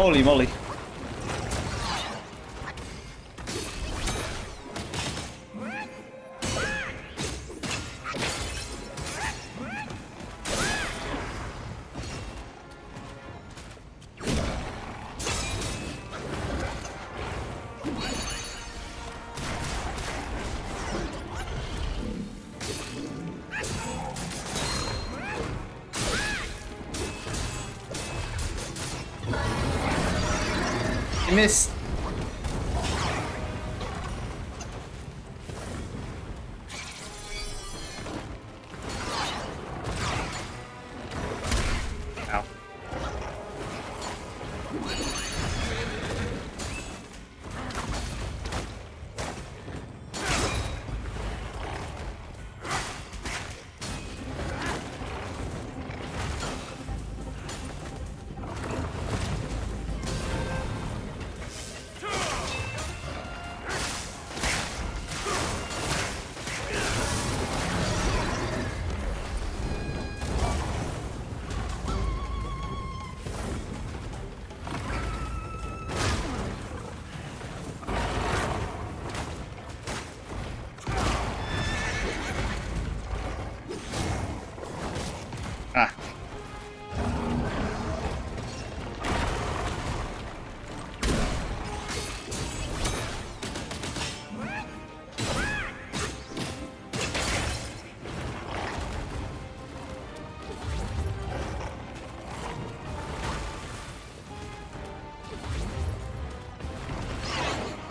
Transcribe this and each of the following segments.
Holy moly. Miss. Ow. Ah.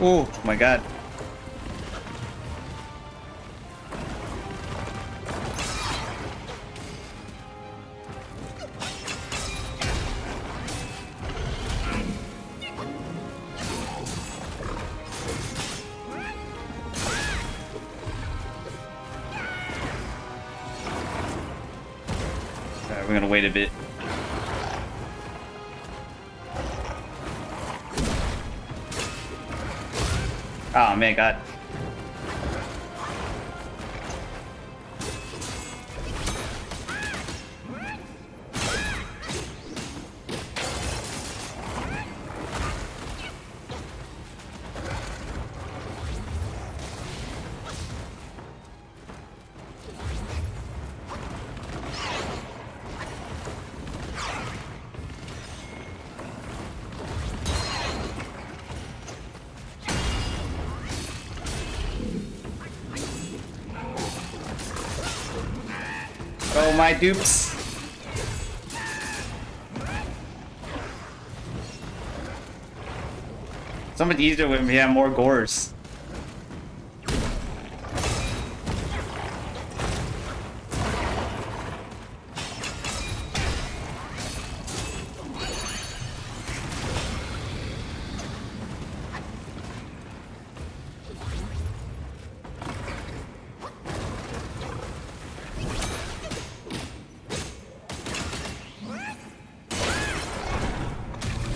Oh my God. We're gonna wait a bit. Oh man, God. Oh my dupes. So much easier when we have more gores.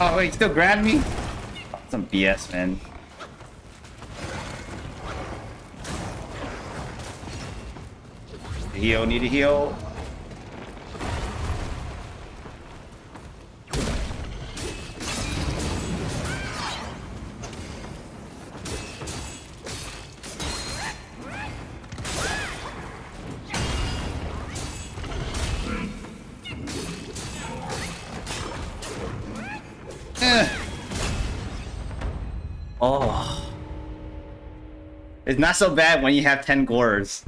Oh wait, he still grabbed me? Oh, some BS, man. Heal, need a heal. Oh, it's not so bad when you have 10 gores.